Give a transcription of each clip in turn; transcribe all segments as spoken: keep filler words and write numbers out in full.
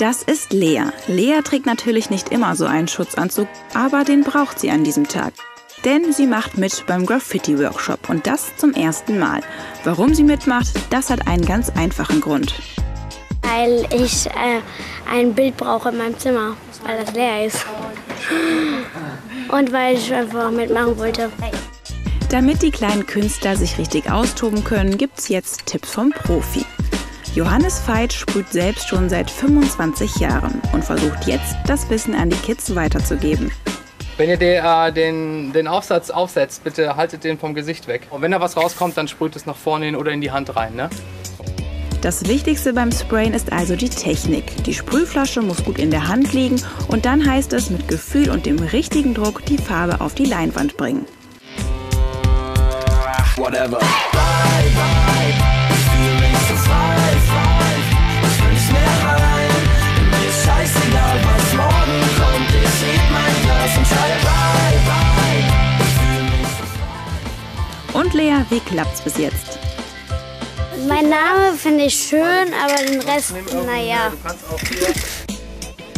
Das ist Lea. Lea trägt natürlich nicht immer so einen Schutzanzug, aber den braucht sie an diesem Tag. Denn sie macht mit beim Graffiti-Workshop und das zum ersten Mal. Warum sie mitmacht, das hat einen ganz einfachen Grund. Weil ich äh, ein Bild brauche in meinem Zimmer, weil das leer ist. Und weil ich einfach mitmachen wollte. Damit die kleinen Künstler sich richtig austoben können, gibt's jetzt Tipps vom Profi. Johannes Veit sprüht selbst schon seit fünfundzwanzig Jahren und versucht jetzt, das Wissen an die Kids weiterzugeben. Wenn ihr den, äh, den, den Aufsatz aufsetzt, bitte haltet den vom Gesicht weg. Und wenn da was rauskommt, dann sprüht es nach vorne hin oder in die Hand rein, ne? Das Wichtigste beim Sprayen ist also die Technik. Die Sprühflasche muss gut in der Hand liegen und dann heißt es, mit Gefühl und dem richtigen Druck die Farbe auf die Leinwand bringen. Whatever. Und Lea, wie klappt's bis jetzt? Mein Name finde ich schön, aber den Rest, naja.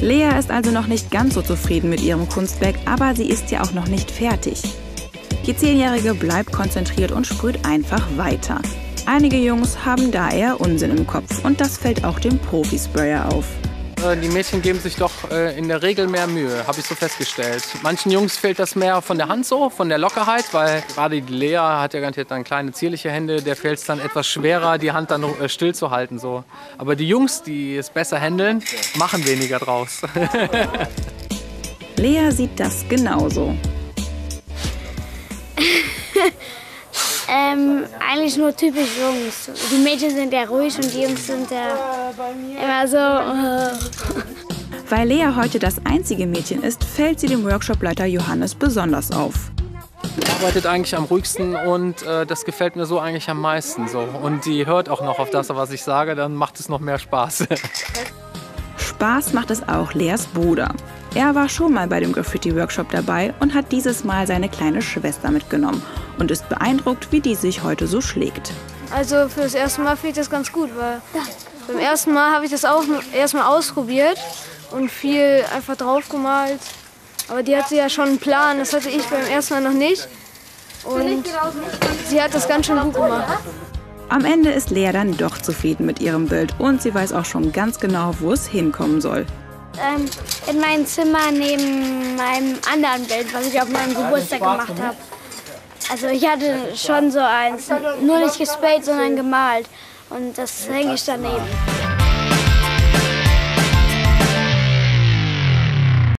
Lea ist also noch nicht ganz so zufrieden mit ihrem Kunstwerk, aber sie ist ja auch noch nicht fertig. Die Zehnjährige bleibt konzentriert und sprüht einfach weiter. Einige Jungs haben da eher Unsinn im Kopf und das fällt auch dem Profi-Sprayer auf. Die Mädchen geben sich doch in der Regel mehr Mühe, habe ich so festgestellt. Manchen Jungs fehlt das mehr von der Hand so, von der Lockerheit, weil gerade die Lea hat ja garantiert dann kleine zierliche Hände, der fällt es dann etwas schwerer, die Hand dann still zu halten so. Aber die Jungs, die es besser handeln, machen weniger draus. Lea sieht das genauso. Ähm, eigentlich nur typisch Jungs. Die Mädchen sind ja ruhig und die Jungs sind ja immer so. Weil Lea heute das einzige Mädchen ist, fällt sie dem Workshopleiter Johannes besonders auf. Sie arbeitet eigentlich am ruhigsten und äh, das gefällt mir so eigentlich am meisten. So. Und die hört auch noch auf das, was ich sage, dann macht es noch mehr Spaß. Spaß macht es auch Leas Bruder. Er war schon mal bei dem Graffiti-Workshop dabei und hat dieses Mal seine kleine Schwester mitgenommen und ist beeindruckt, wie die sich heute so schlägt. Also für das erste Mal fehlt das ganz gut, weil beim ersten Mal habe ich das auch erstmal ausprobiert und viel einfach drauf gemalt. Aber die hatte ja schon einen Plan, das hatte ich beim ersten Mal noch nicht und sie hat das ganz schön gut gemacht. Am Ende ist Lea dann doch zufrieden mit ihrem Bild und sie weiß auch schon ganz genau, wo es hinkommen soll. Ähm, in meinem Zimmer neben meinem anderen Bild, was ich auf meinem Geburtstag gemacht habe. Also ich hatte schon so eins, nur nicht gesprayt, sondern gemalt und das hänge ich daneben.